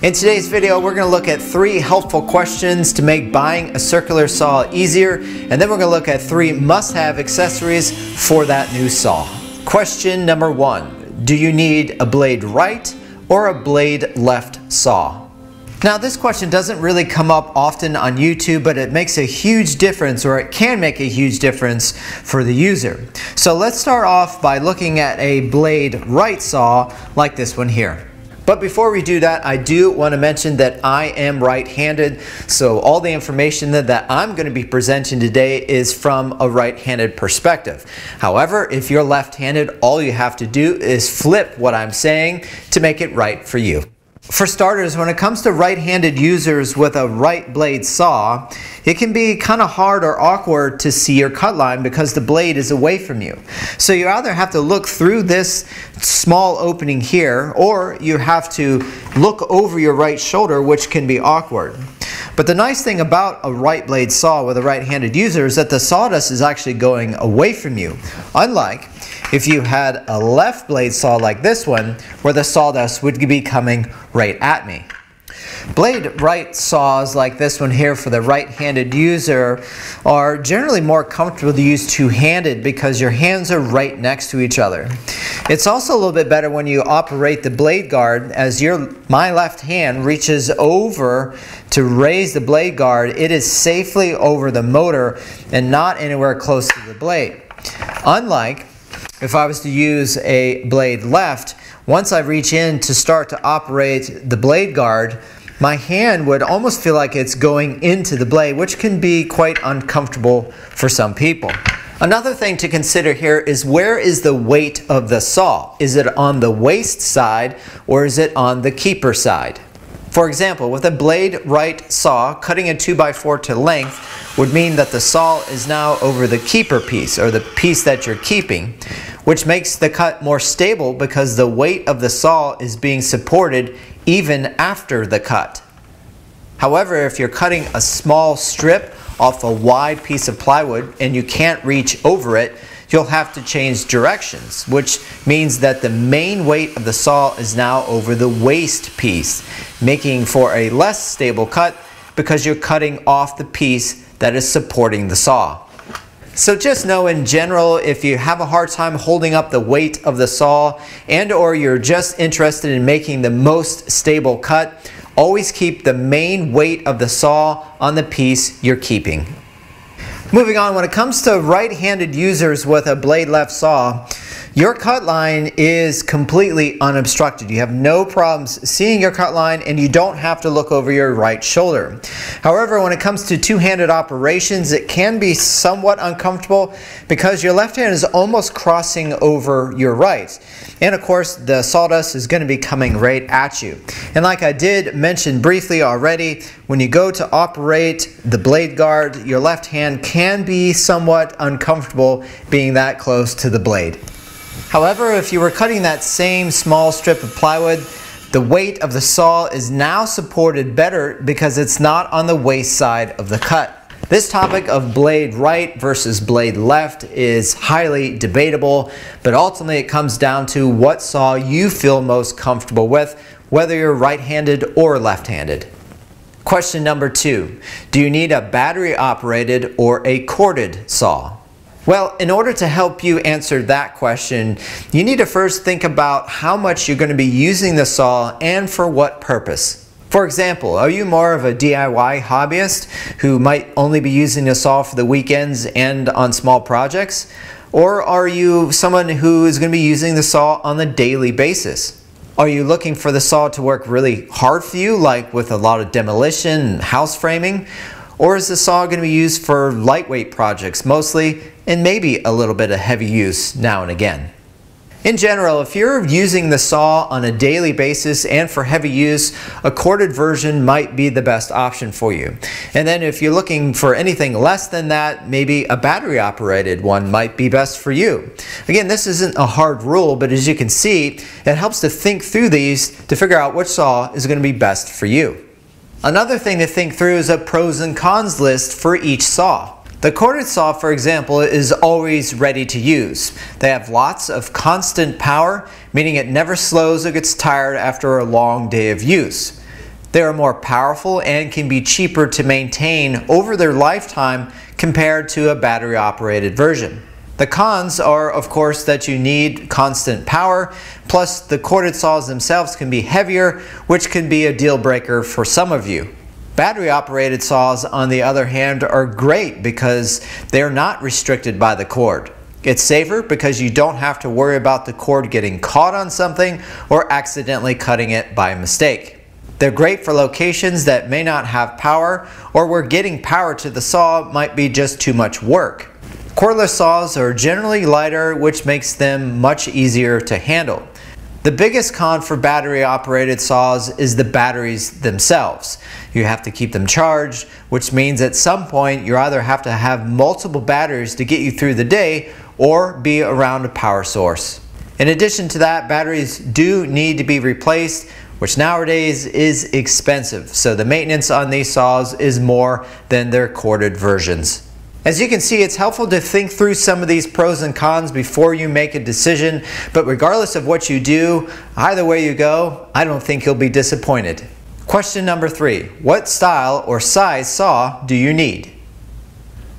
In today's video, we're going to look at 3 helpful questions to make buying a circular saw easier, and then we're going to look at 3 must-have accessories for that new saw. Question number 1, do you need a blade right or a blade left saw? Now, this question doesn't really come up often on YouTube, but it makes a huge difference, or it can make a huge difference for the user. So let's start off by looking at a blade right saw like this one here. But before we do that, I do want to mention that I am right-handed, so all the information that I'm going to be presenting today is from a right-handed perspective. However, if you're left-handed, all you have to do is flip what I'm saying to make it right for you. For starters, when it comes to right-handed users with a right blade saw, it can be kind of hard or awkward to see your cut line because the blade is away from you. So you either have to look through this small opening here, or you have to look over your right shoulder, which can be awkward. But the nice thing about a right blade saw with a right-handed user is that the sawdust is actually going away from you, unlike if you had a left blade saw like this one, where the sawdust would be coming right at me. Blade right saws like this one here for the right-handed user are generally more comfortable to use two-handed because your hands are right next to each other. It's also a little bit better when you operate the blade guard, as my left hand reaches over to raise the blade guard. It is safely over the motor and not anywhere close to the blade. Unlike if I was to use a blade left, once I reach in to start to operate the blade guard, my hand would almost feel like it's going into the blade, which can be quite uncomfortable for some people. Another thing to consider here is, where is the weight of the saw? Is it on the waist side, or is it on the keeper side? For example, with a blade right saw, cutting a 2x4 to length would mean that the saw is now over the keeper piece, or the piece that you're keeping, which makes the cut more stable because the weight of the saw is being supported even after the cut. However, if you're cutting a small strip off a wide piece of plywood and you can't reach over it, you'll have to change directions, which means that the main weight of the saw is now over the waist piece, making for a less stable cut because you're cutting off the piece that is supporting the saw. So just know in general, if you have a hard time holding up the weight of the saw, and or you're just interested in making the most stable cut, always keep the main weight of the saw on the piece you're keeping. Moving on, when it comes to right-handed users with a blade left saw, your cut line is completely unobstructed. You have no problems seeing your cut line, and you don't have to look over your right shoulder. However, when it comes to two-handed operations, it can be somewhat uncomfortable because your left hand is almost crossing over your right. And of course, the sawdust is going to be coming right at you. And like I did mention briefly already, when you go to operate the blade guard, your left hand can be somewhat uncomfortable being that close to the blade. However, if you were cutting that same small strip of plywood, the weight of the saw is now supported better because it's not on the waist side of the cut. This topic of blade right versus blade left is highly debatable, but ultimately it comes down to what saw you feel most comfortable with, whether you're right-handed or left-handed. Question number 2, do you need a battery-operated or a corded saw? Well, in order to help you answer that question, you need to first think about how much you're going to be using the saw and for what purpose. For example, are you more of a DIY hobbyist who might only be using the saw for the weekends and on small projects? Or are you someone who is going to be using the saw on a daily basis? Are you looking for the saw to work really hard for you, like with a lot of demolition and house framing? Or is the saw going to be used for lightweight projects mostly, and maybe a little bit of heavy use now and again? In general, if you're using the saw on a daily basis and for heavy use, a corded version might be the best option for you. And then if you're looking for anything less than that, maybe a battery-operated one might be best for you. Again, this isn't a hard rule, but as you can see, it helps to think through these to figure out which saw is going to be best for you. Another thing to think through is a pros and cons list for each saw. The corded saw, for example, is always ready to use. They have lots of constant power, meaning it never slows or gets tired after a long day of use. They are more powerful and can be cheaper to maintain over their lifetime compared to a battery-operated version. The cons are, of course, that you need constant power, plus the corded saws themselves can be heavier, which can be a deal breaker for some of you. Battery-operated saws, on the other hand, are great because they're not restricted by the cord. It's safer because you don't have to worry about the cord getting caught on something or accidentally cutting it by mistake. They're great for locations that may not have power or where getting power to the saw might be just too much work. Cordless saws are generally lighter, which makes them much easier to handle. The biggest con for battery-operated saws is the batteries themselves. You have to keep them charged, which means at some point you either have to have multiple batteries to get you through the day or be around a power source. In addition to that, batteries do need to be replaced, which nowadays is expensive, so the maintenance on these saws is more than their corded versions. As you can see, it's helpful to think through some of these pros and cons before you make a decision, but regardless of what you do, either way you go, I don't think you'll be disappointed. Question number 3, what style or size saw do you need?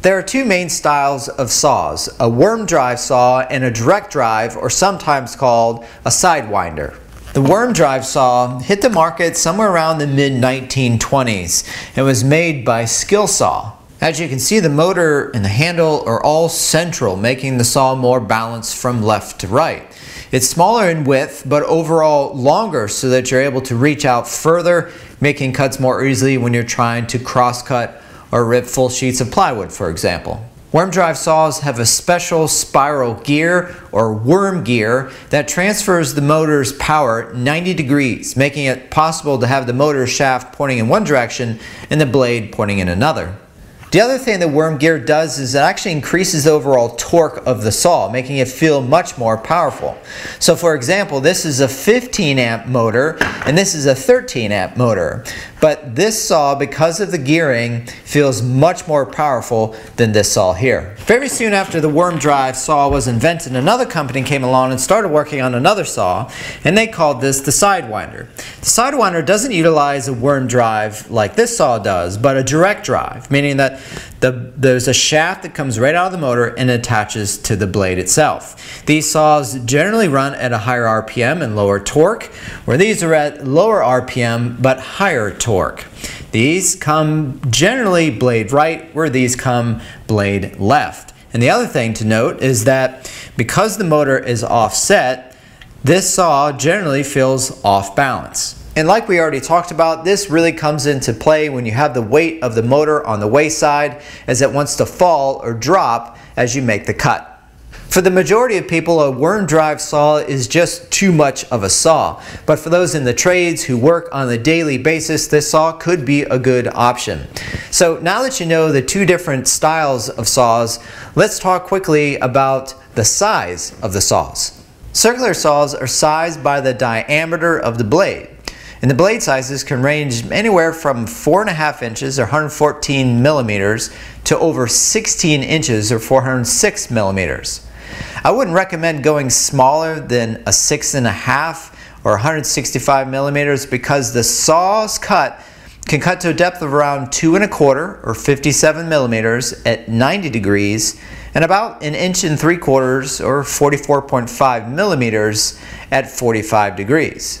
There are two main styles of saws, a worm drive saw and a direct drive, or sometimes called a sidewinder. The worm drive saw hit the market somewhere around the mid-1920s and was made by Skillsaw. As you can see, the motor and the handle are all central, making the saw more balanced from left to right. It's smaller in width, but overall longer so that you're able to reach out further, making cuts more easily when you're trying to cross-cut or rip full sheets of plywood, for example. Worm drive saws have a special spiral gear, or worm gear, that transfers the motor's power 90 degrees, making it possible to have the motor shaft pointing in one direction and the blade pointing in another. The other thing the worm gear does is it actually increases the overall torque of the saw, making it feel much more powerful. So for example, this is a 15 amp motor and this is a 13 amp motor, but this saw, because of the gearing, feels much more powerful than this saw here. Very soon after the worm drive saw was invented, another company came along and started working on another saw, and they called this the Sidewinder. The Sidewinder doesn't utilize a worm drive like this saw does, but a direct drive, meaning that there's a shaft that comes right out of the motor and attaches to the blade itself. These saws generally run at a higher RPM and lower torque, where these are at lower RPM but higher torque. These come generally blade right, where these come blade left. And the other thing to note is that because the motor is offset, this saw generally feels off balance. And like we already talked about, this really comes into play when you have the weight of the motor on the wayside, as it wants to fall or drop as you make the cut. For the majority of people, a worm drive saw is just too much of a saw, but for those in the trades who work on a daily basis, this saw could be a good option. So now that you know the two different styles of saws, let's talk quickly about the size of the saws. Circular saws are sized by the diameter of the blade. And the blade sizes can range anywhere from 4.5 inches or 114 millimeters to over 16 inches or 406 millimeters. I wouldn't recommend going smaller than a 6.5 or 165 millimeters because the saw's cut can cut to a depth of around 2.25 or 57 millimeters at 90 degrees and about 1.75 inches or 44.5 millimeters at 45 degrees.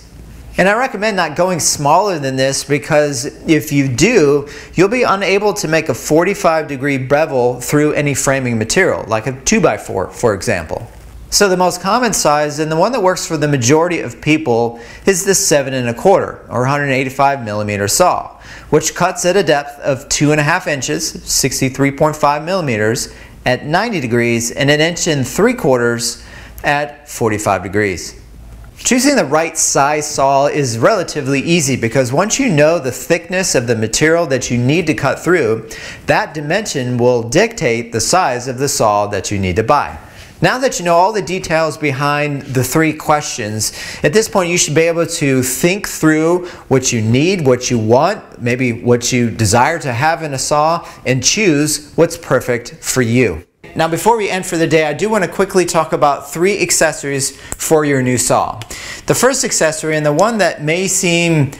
And I recommend not going smaller than this because if you do, you'll be unable to make a 45 degree bevel through any framing material, like a 2x4, for example. So the most common size, and the one that works for the majority of people, is the 7.25 or 185 millimeter saw, which cuts at a depth of 2.5 inches, 63.5 millimeters, at 90 degrees and 1.75 inches at 45 degrees. Choosing the right size saw is relatively easy because once you know the thickness of the material that you need to cut through, that dimension will dictate the size of the saw that you need to buy. Now that you know all the details behind the three questions, at this point you should be able to think through what you need, what you want, maybe what you desire to have in a saw, and choose what's perfect for you. Now before we end for the day, I do want to quickly talk about 3 accessories for your new saw. The first accessory, and the one that may seem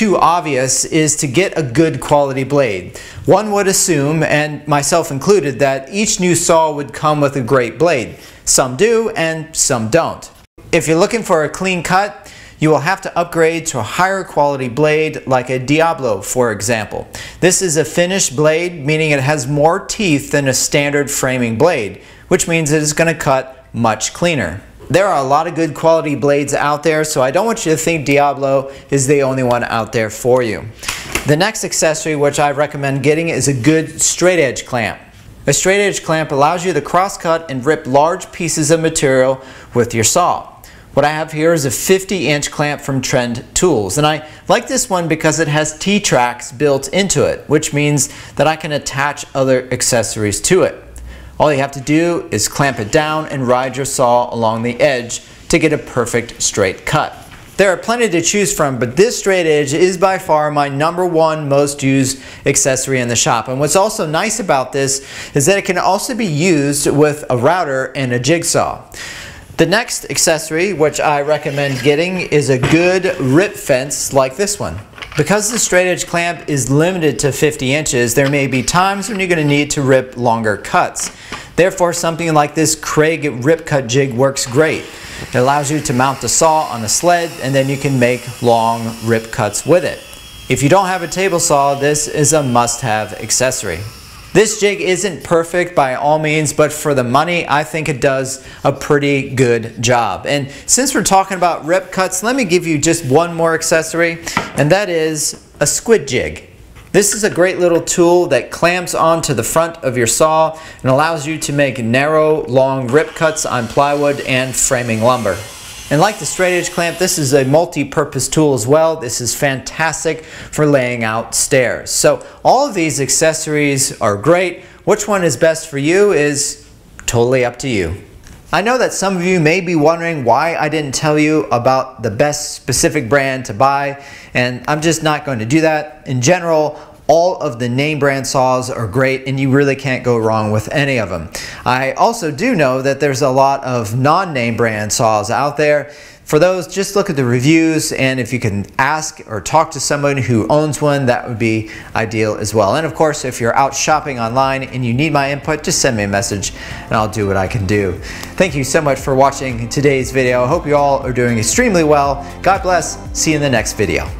too obvious is to get a good quality blade. One would assume, and myself included, that each new saw would come with a great blade. Some do and some don't. If you're looking for a clean cut, you will have to upgrade to a higher quality blade like a Diablo, for example. This is a finished blade, meaning it has more teeth than a standard framing blade, which means it is going to cut much cleaner. There are a lot of good quality blades out there, so I don't want you to think Diablo is the only one out there for you. The next accessory which I recommend getting is a good straight edge clamp. A straight edge clamp allows you to crosscut and rip large pieces of material with your saw. What I have here is a 50-inch clamp from Trend Tools, and I like this one because it has T-tracks built into it, which means that I can attach other accessories to it. All you have to do is clamp it down and ride your saw along the edge to get a perfect straight cut. There are plenty to choose from, but this straight edge is by far my #1 most used accessory in the shop. And what's also nice about this is that it can also be used with a router and a jigsaw. The next accessory which I recommend getting is a good rip fence like this one. Because the straight edge clamp is limited to 50 inches, there may be times when you're going to need to rip longer cuts. Therefore, something like this Kreg Rip-Cut jig works great. It allows you to mount the saw on a sled and then you can make long rip cuts with it. If you don't have a table saw, this is a must-have accessory. This jig isn't perfect by all means, but for the money, I think it does a pretty good job. And since we're talking about rip cuts, let me give you just one more accessory, and that is a Squi.Jig. This is a great little tool that clamps onto the front of your saw and allows you to make narrow, long rip cuts on plywood and framing lumber. And like the straight edge clamp, this is a multi-purpose tool as well. This is fantastic for laying out stairs. So all of these accessories are great. Which one is best for you is totally up to you. I know that some of you may be wondering why I didn't tell you about the best specific brand to buy, and I'm just not going to do that. In general, all of the name brand saws are great and you really can't go wrong with any of them. I also do know that there's a lot of non-name brand saws out there. For those, just look at the reviews, and if you can ask or talk to someone who owns one, that would be ideal as well. And of course, if you're out shopping online and you need my input, just send me a message and I'll do what I can do. Thank you so much for watching today's video. I hope you all are doing extremely well. God bless. See you in the next video.